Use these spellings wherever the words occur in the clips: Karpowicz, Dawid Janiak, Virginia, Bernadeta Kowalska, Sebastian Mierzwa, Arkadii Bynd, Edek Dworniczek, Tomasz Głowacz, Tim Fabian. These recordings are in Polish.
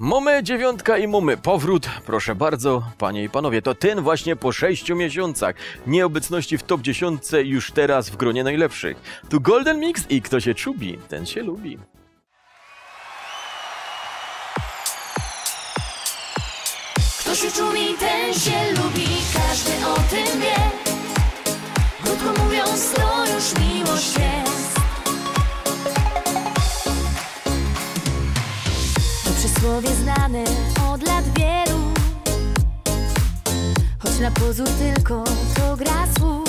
Mamy dziewiątka i mamy powrót. Proszę bardzo, panie i panowie, to ten właśnie po 6 miesiącach nieobecności w top 10 już teraz w gronie najlepszych. Tu Golden Mix i kto się czubi, ten się lubi. Kto się czubi, ten się lubi, każdy o tym wie. Krótko mówiąc, to już miłość jest. Przysłowie znane od lat wielu, choć na pozór tylko to gra słów.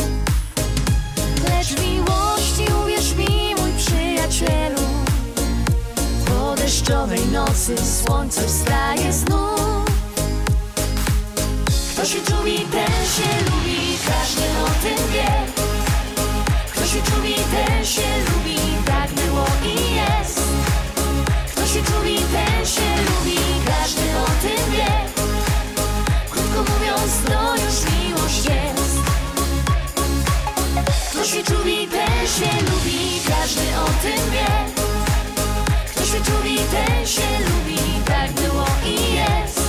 Lecz w miłości, uwierz mi, mój przyjacielu, po deszczowej nocy słońce wstaje znów. Kto się czubi, ten się lubi, każdy o tym wie. Kto się czubi, ten się lubi, tak było i jest. Kto się czubi, ten się lubi, każdy o tym wie. Krótko mówiąc, to już miłość jest. Kto się czubi, ten się lubi, każdy o tym wie. Kto się czubi, ten się lubi, tak było i jest.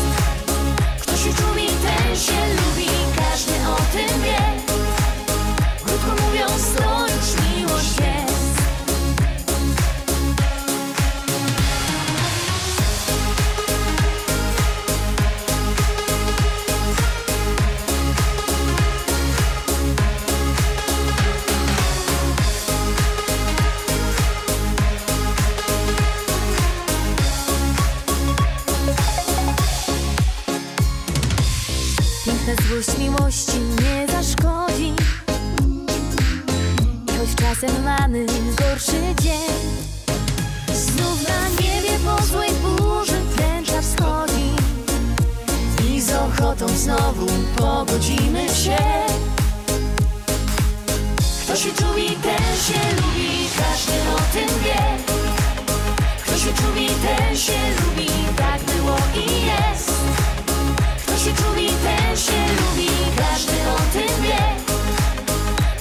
Kto się czubi, ten się lubi, każdy o tym wie. Krótko mówiąc, to już miłość jest. Złość miłości nie zaszkodzi, choć czasem mamy gorszy dzień. Znów na niebie po złej burzy tęcza wschodzi i z ochotą znowu pogodzimy się. Kto się czubi, ten się lubi, każdy o tym wie. Kto się czubi, ten się lubi, tak było i jest. Kto się czubi, ten się lubi, każdy o tym wie.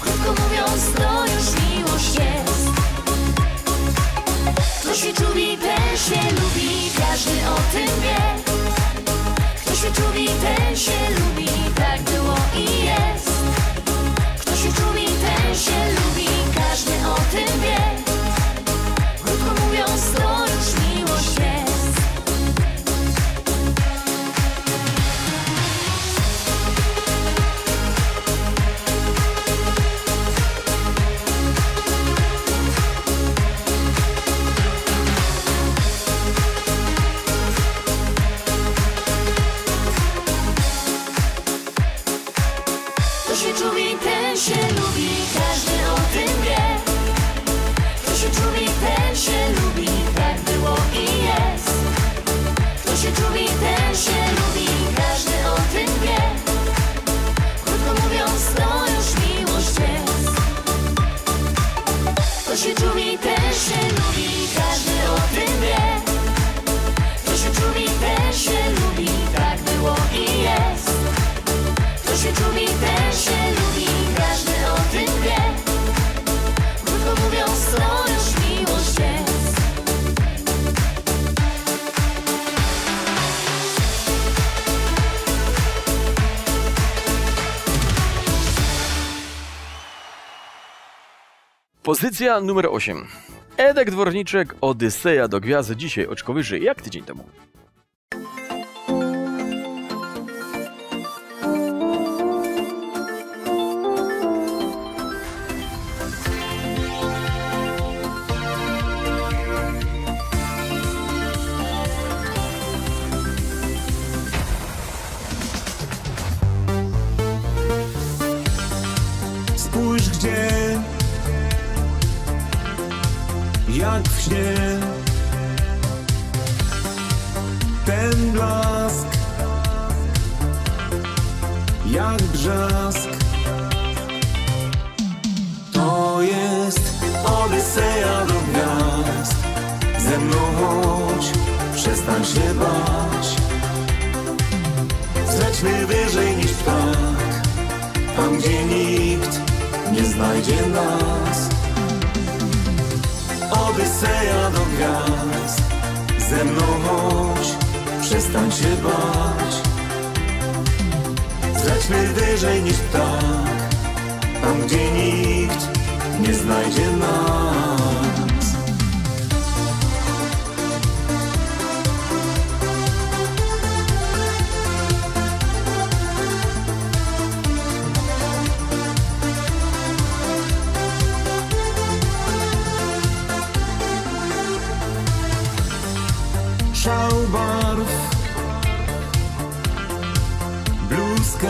Krótko mówiąc, to już miłość jest. Kto się czubi, ten się lubi, każdy o tym wie. Kto się czubi, ten się lubi, tak było i jest. Kto się czubi, ten się lubi, każdy o tym wie. Krótko mówiąc, to już miłość jest. Pozycja numer 8. Edek Dworniczek, Odyseja do gwiazd, dzisiaj oczko wyżej, jak tydzień temu. Spójrz gdzie, jak w śnie, ten blask, jak brzask. To jest Odyseja do gwiazd. Ze mną chodź, przestań się bać. Zlećmy wyżej niż ptak, tam gdzie nikt nie znajdzie nas. Odyseja do gwiazd, ze mną chodź, przestań się bać. Zlećmy wyżej niż ptak, tam gdzie nikt nie znajdzie nas. Szał barw, blue sky,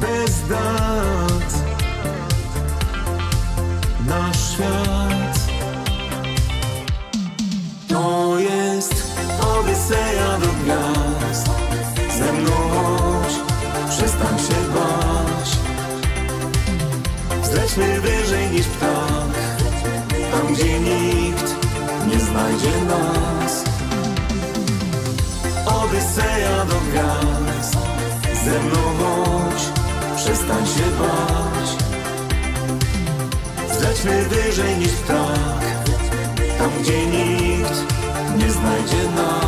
bez dat, nasz świat to jest odyseja do gwiazd. Ze mną chodź, przestań się bać. Zlećmy wyżej niż ptak, tam gdzie nikt nie znajdzie nas. Odyseja do gwiazd, ze mną chodź, przestań się bać. Zlećmy wyżej niż ptak, tam gdzie nikt nie znajdzie nas.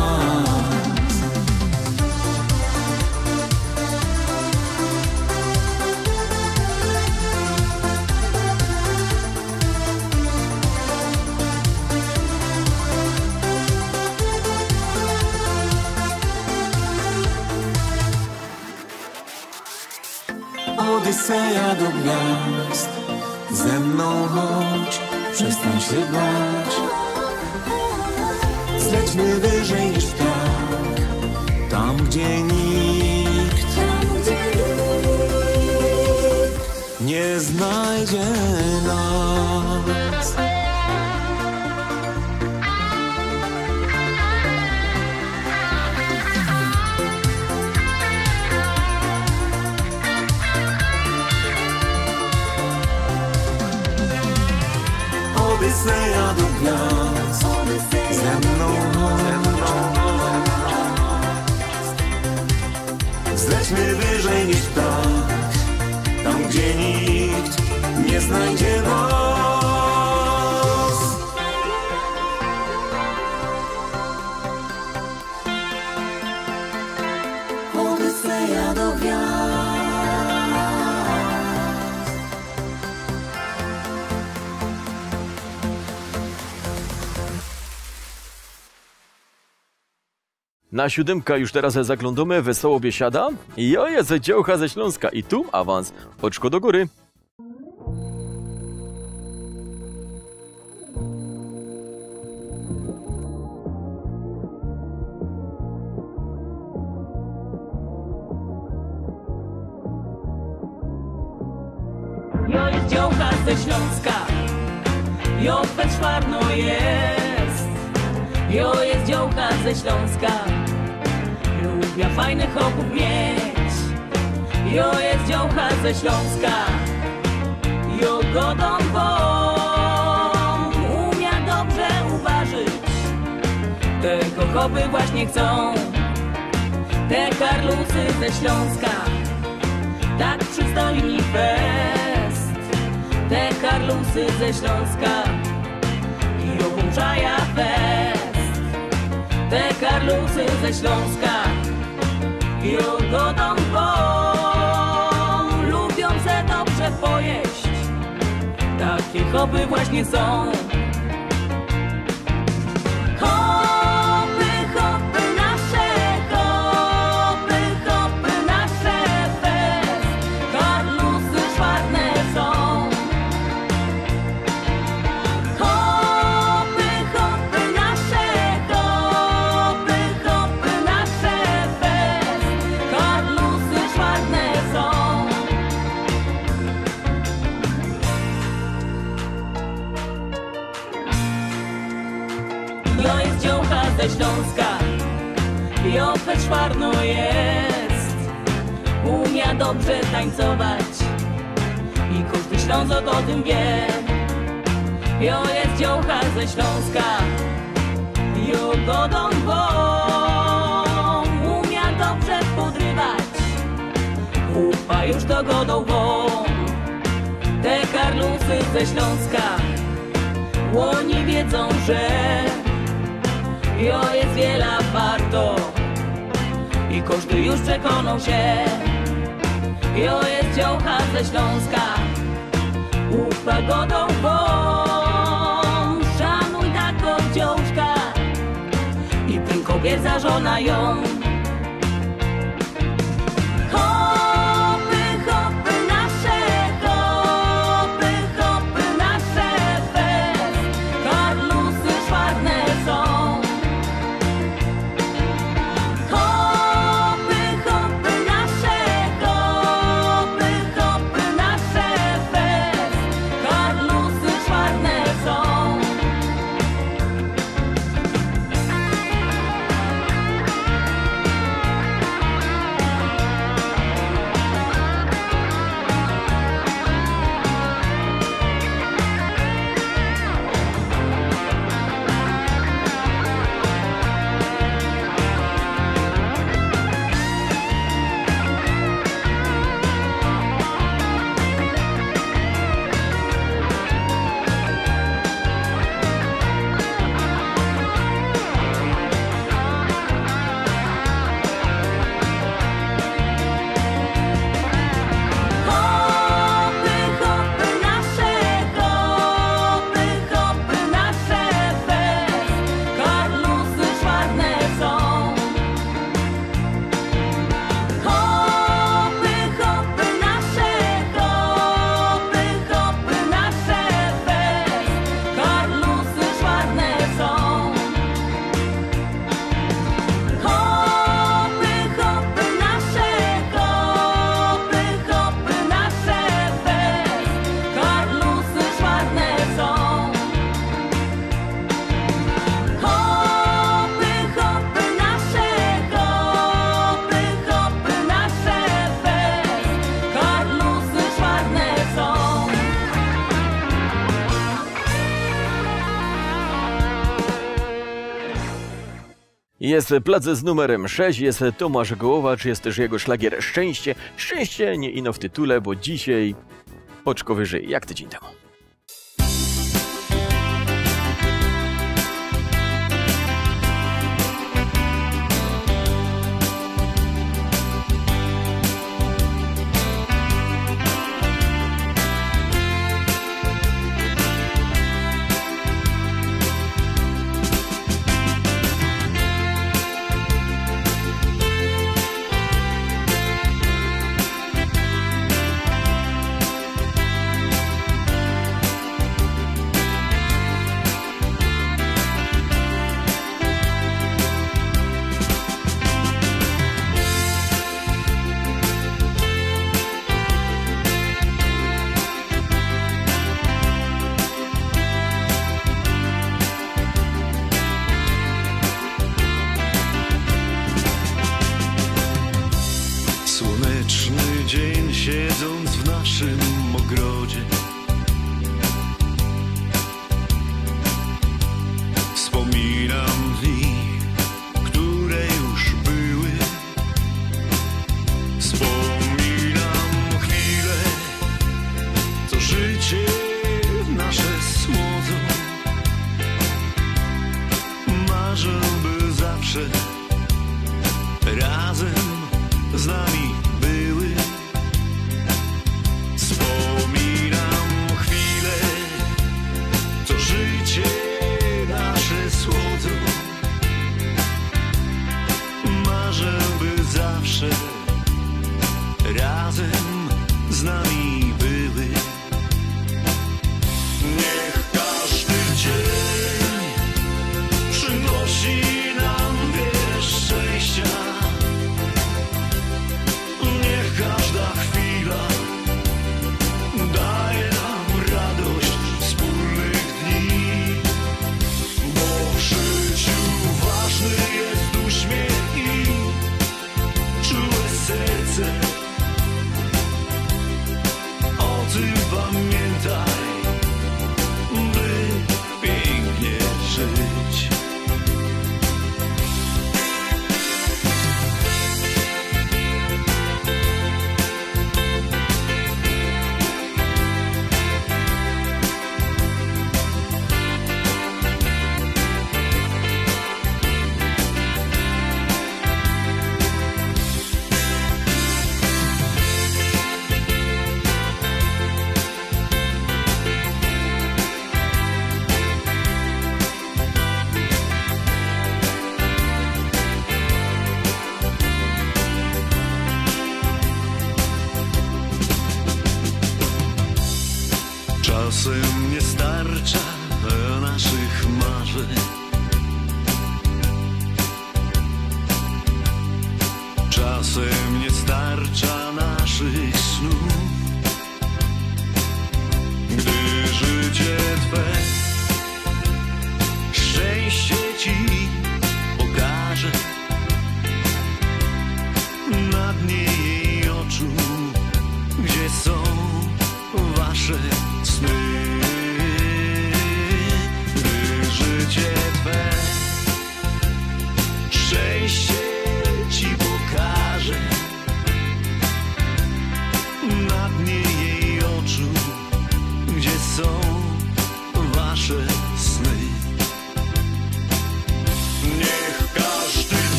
Odyseja do gwiazd, ze mną chodź, przestań się bać. Zlećmy wyżej niż ptak, tam gdzie nikt nie znajdzie nas. Odyseja do gwiazd, ze mną chodź. Zlećmy wyżej niż ptak, tam gdzie nikt nie znajdzie nas. Odyseja do gwiazd. Na siódemka już teraz zaglądamy, wesoło biesiada. Jo jest dziełcha ze Śląska i tu awans. Oczko do góry. Jo jest dziełcha ze Śląska, jo bez czwarno jest. Jo jest dziełcha ze Śląska, ja fajnych chłopów mieć. Jo jest dziołcha ze Śląska, jo godą wą, umia dobrze uważać. Te chłopy właśnie chcą, te karlusy ze Śląska. Tak przystoi mi fest, te karlusy ze Śląska. Jo włączaja fest, te karlusy ze Śląska. Jo godą wą, lubią se dobrze pojeść. Takie chopy właśnie są. Chopy hopy nasze fest. Karlusy czarne są. Chopy nasze, hopy nasze fest. Karlusy czarne są. Jo jest dziołcha ze Śląska, jo bez czwarno jest. Umia dobrze tańcować i każdy Ślązok o tym wie. Jo jest dziołcha ze Śląska, jo godą wą, umia dobrze podrywać. Ufa już to godą wą, te karlusy ze Śląska. Oni wiedzą, że i o jest wiele warto, i każdy już przekonał się, i o jest dziołcha ze Śląska, łóż pagodą wąż, szanuj taką dziołczka, i prynkowie zażona ją. Jest plac z numerem 6, jest Tomasz Głowacz, jest też jego szlagier Szczęście. Szczęście nie ino w tytule, bo dzisiaj oczko wyżej, jak tydzień temu.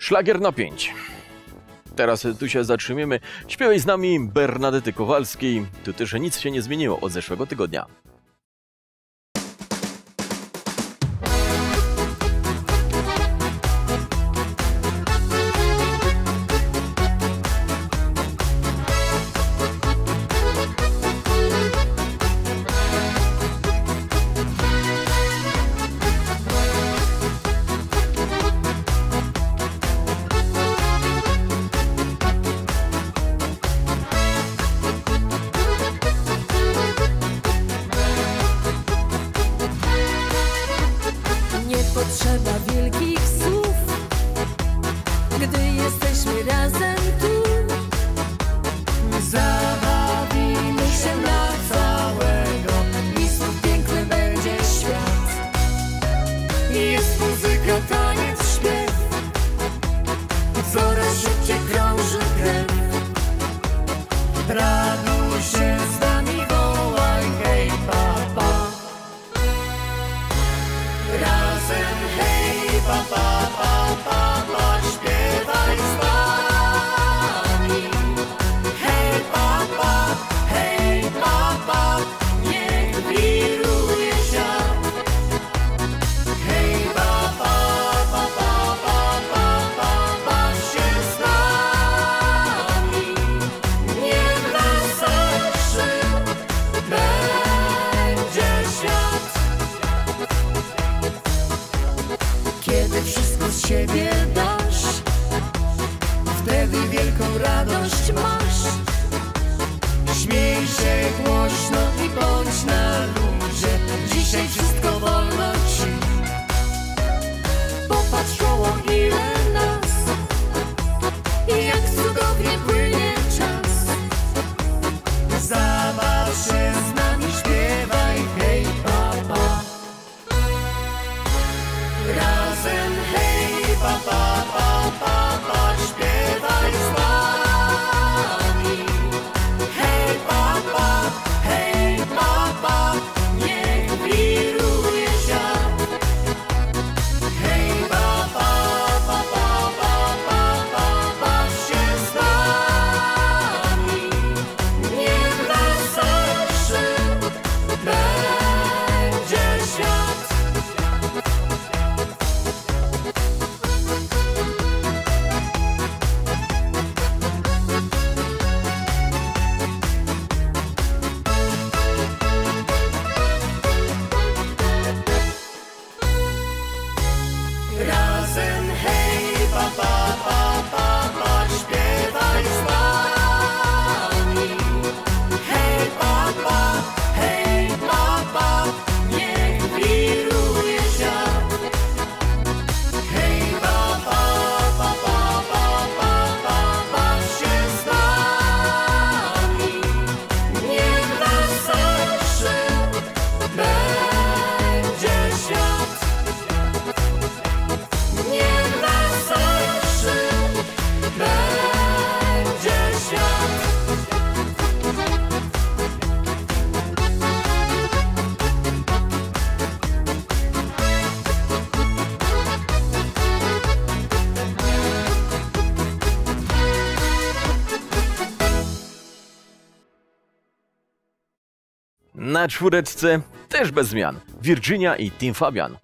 Szlagier na 5. Teraz tu się zatrzymiemy. Śpiewaj z nami Bernadety Kowalskiej. Tu też nic się nie zmieniło od zeszłego tygodnia. Na 4 też bez zmian. Virginia i Tim Fabian.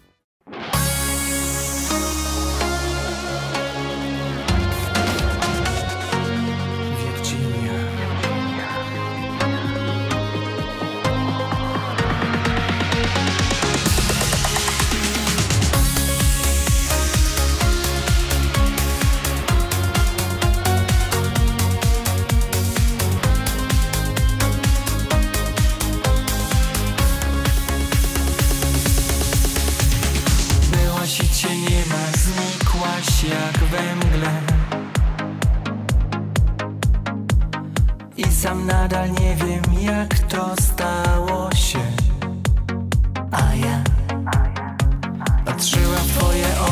Virginia.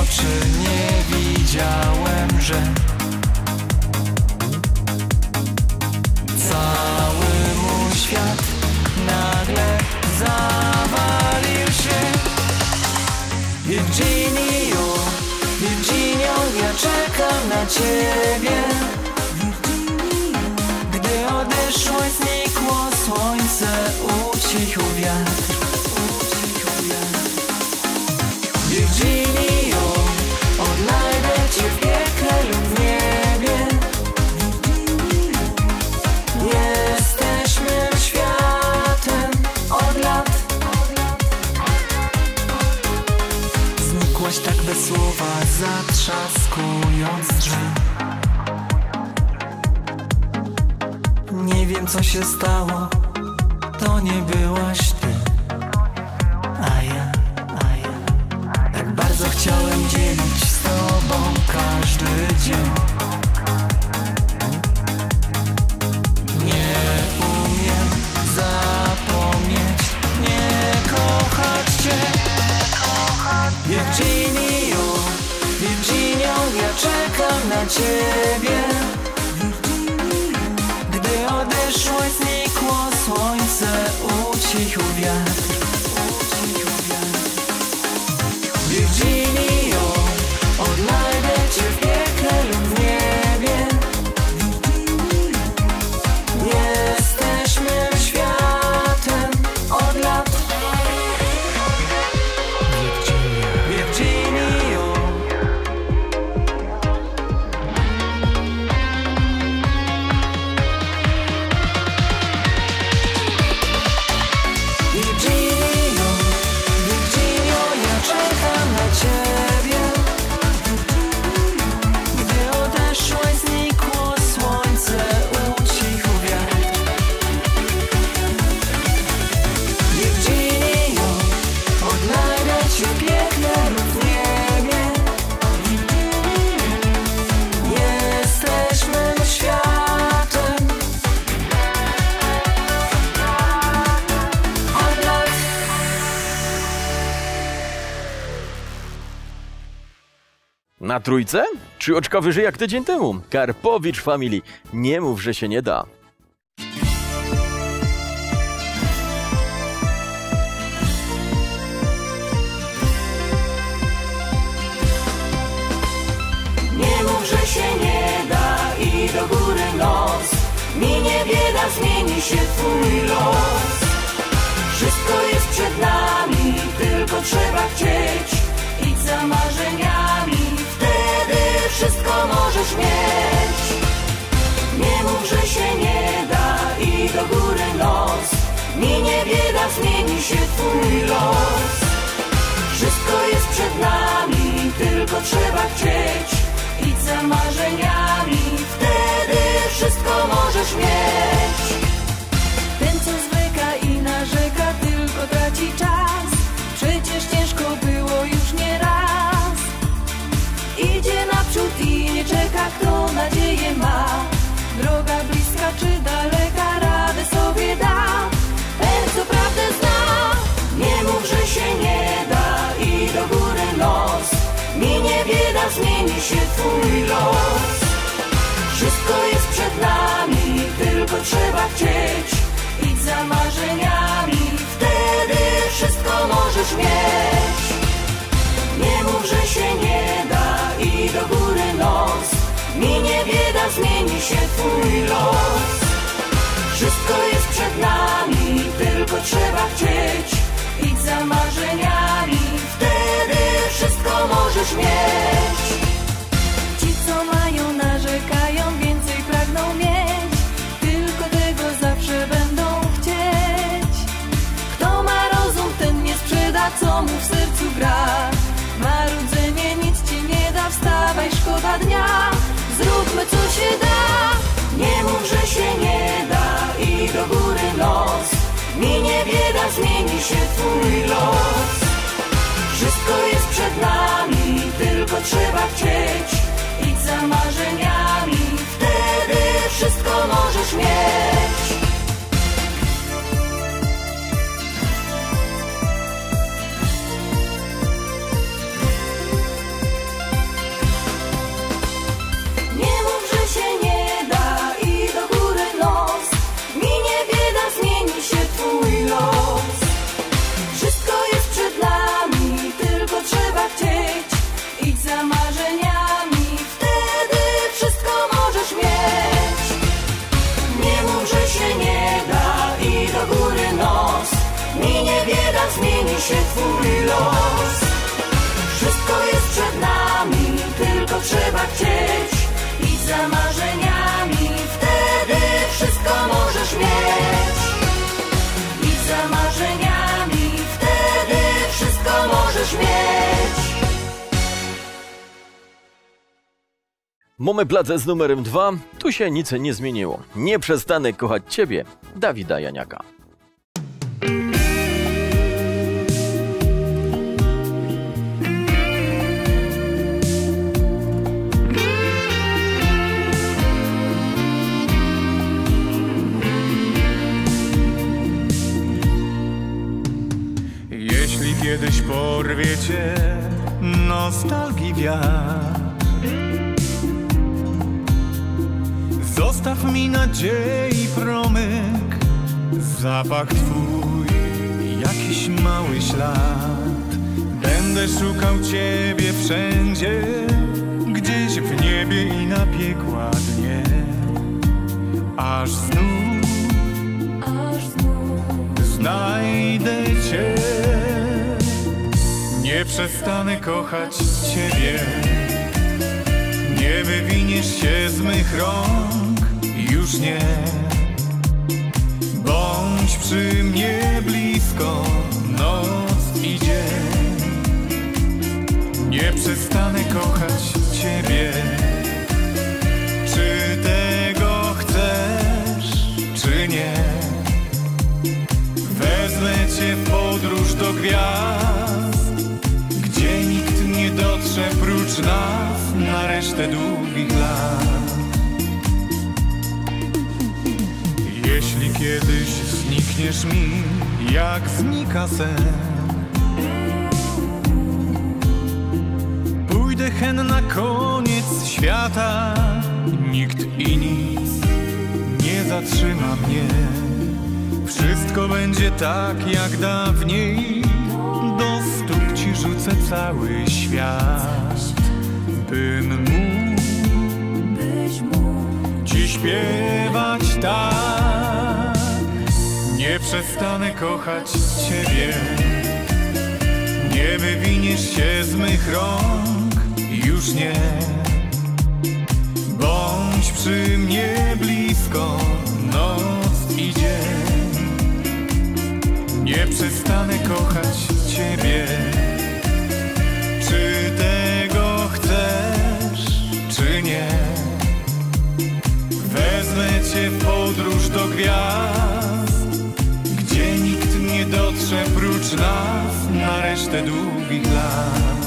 oczy, nie widziałem, że cały mój świat nagle zawalił się. Virginio, Virginio, ja czekam na ciebie. Gdy odeszłeś, znikło słońce, ucichł wiatr. Virginio, odnajdę cię w piekle lub w niebie. Jesteśmy światem od lat. Znikłaś tak bez słowa, zatrzaskując drzwi. Nie wiem, co się stało, to nie byłaś ty. Chciałem dzielić z tobą każdy dzień. Nie umiem zapomnieć, nie kochać cię. Virginio, Virginio, ja czekam na ciebie. Gdy odeszłeś, znikło słońce, ucichł wiatr. Virginio, odnajdę cię w piekle lub w niebie. Jesteśmy światem od lat. Virginio. Na trójce? 3 oczka wyżej jak tydzień temu. Karpowicz Family. Nie mów, że się nie da. Nie mów, że się nie da i do góry nos. Minie bieda, zmieni się twój los. Wszystko jest przed nami, tylko trzeba chcieć. Idź za marzeniami. Wszystko możesz mieć. Nie mów, że się nie da i do góry nos. Minie bieda, zmieni się twój los. Wszystko jest przed nami, tylko trzeba chcieć. Idź za marzeniami, wtedy wszystko możesz mieć. Ten, co zwleka i narzeka, tylko traci czas. Przecież ciężko było już nie raz. Idzie naprzód i nie czeka, kto nadzieję ma. Droga bliska czy daleka, radę sobie da. Ten, co prawdę zna. Nie mów, że się nie da i do góry nos. Minie bieda, zmieni się twój los. Wszystko jest przed nami, tylko trzeba chcieć. Idź za marzeniami, wtedy wszystko możesz mieć. Nie mów, że się nie da i do góry nos. Minie bieda, zmieni się twój los. Wszystko jest przed nami, tylko trzeba chcieć. Idź za marzeniami, wtedy wszystko możesz mieć. Ci, co mają, narzekają, więcej pragną mieć. Tylko tego zawsze będą chcieć. Kto ma rozum, ten nie sprzeda, co mu w sercu gra. Marudzenie nic ci nie da, wstawaj, szkoda dnia. Zróbmy, co się da. Nie mów, że się nie da i do góry nos. Minie bieda, zmieni się twój los. Wszystko jest przed nami, tylko trzeba chcieć. Idź za marzeniami, wtedy wszystko możesz mieć. za marzeniami, wtedy wszystko możesz mieć. Idź za marzeniami, wtedy wszystko możesz mieć. Mamy bladzę z numerem 2, tu się nic nie zmieniło. Nie przestanę kochać Ciebie, Dawida Janiaka. Jeśli kiedyś porwiecie nostalgii wiatr, zostaw mi nadziei promyk, zapach twój, jakiś mały ślad. Będę szukał Ciebie wszędzie, gdzieś w niebie i na piekła dnie. Aż znów znajdę Cię. Nie przestanę kochać Ciebie, nie wywiniesz się z mych rąk, już nie. Bądź przy mnie blisko, noc i dzień. Nie przestanę kochać Ciebie. Czy tego chcesz, czy nie? Wezmę Cię w podróż do gwiazd, gdzie nikt nie dotrze prócz nas na resztę długich lat. Jeśli kiedyś znikniesz mi, jak znika sen, pójdę hen na koniec świata. Nikt i nic nie zatrzyma mnie. Wszystko będzie tak jak dawniej. Do stóp Ci rzucę cały świat, byś mógł Ci śpiewać tak. Nie przestanę kochać Ciebie, nie wywiniesz się z mych rąk, już nie. Bądź przy mnie blisko, noc i dzień. Nie przestanę kochać Ciebie. Czy tego chcesz, czy nie? Wezmę Cię w podróż do gwiazd, gdzie nikt nie dotrze prócz nas na resztę długich lat.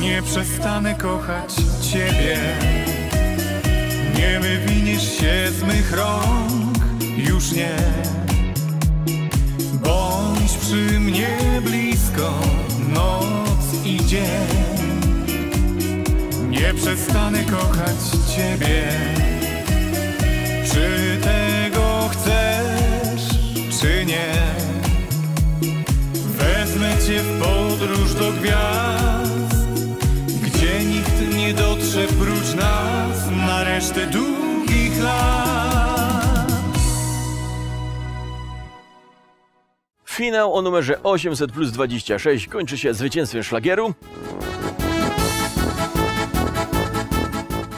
Nie przestanę kochać Ciebie, nie wywiniesz się z mych rąk, już nie. Bądź przy mnie blisko, noc i dzień. Nie przestanę kochać Ciebie. Czy tego chcesz, czy nie? Wezmę Cię w podróż do gwiazd, gdzie nikt nie dotrze prócz nas na resztę długich lat. Finał o numerze 800+26 kończy się zwycięstwem szlagieru.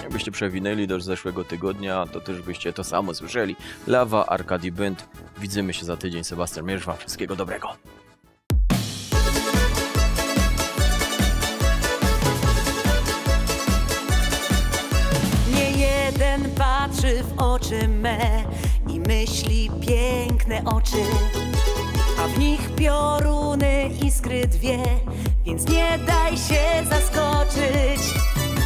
Jakbyście przewinęli do zeszłego tygodnia, to też byście to samo słyszeli. Lawa, Arkadii Bynd. Widzimy się za tydzień. Sebastian Mierzwa. Wszystkiego dobrego. Patrzy w oczy me i myśli piękne oczy, a w nich pioruny iskry dwie, więc nie daj się zaskoczyć.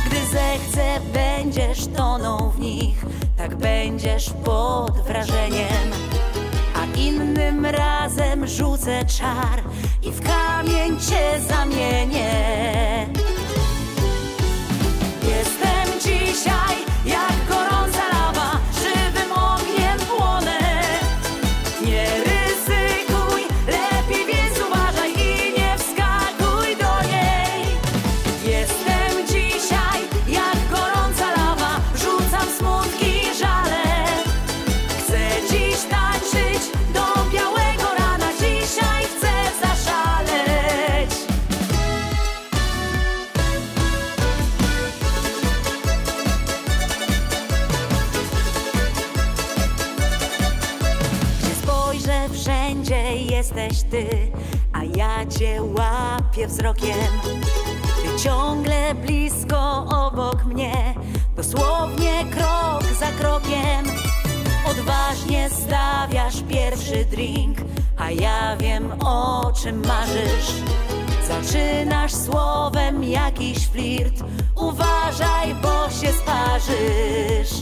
Gdy zechce, będziesz tonął w nich, tak będziesz pod wrażeniem. A innym razem rzucę czar i w kamień cię zamienię. Jestem dzisiaj jak gorąca lawa, żywym ogniem płonę. Nie ryzykuj, lepiej więc uważaj i nie wskakuj do niej. Jestem dzisiaj jesteś ty, a ja cię łapię wzrokiem. Ty ciągle blisko obok mnie, dosłownie krok za krokiem. Odważnie stawiasz pierwszy drink, a ja wiem, o czym marzysz. Zaczynasz słowem jakiś flirt, uważaj, bo się sparzysz.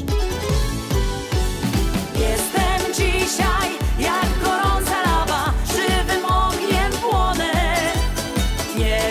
Jestem dzisiaj jak gorąca lawa, żywym ogniem płonę. Nie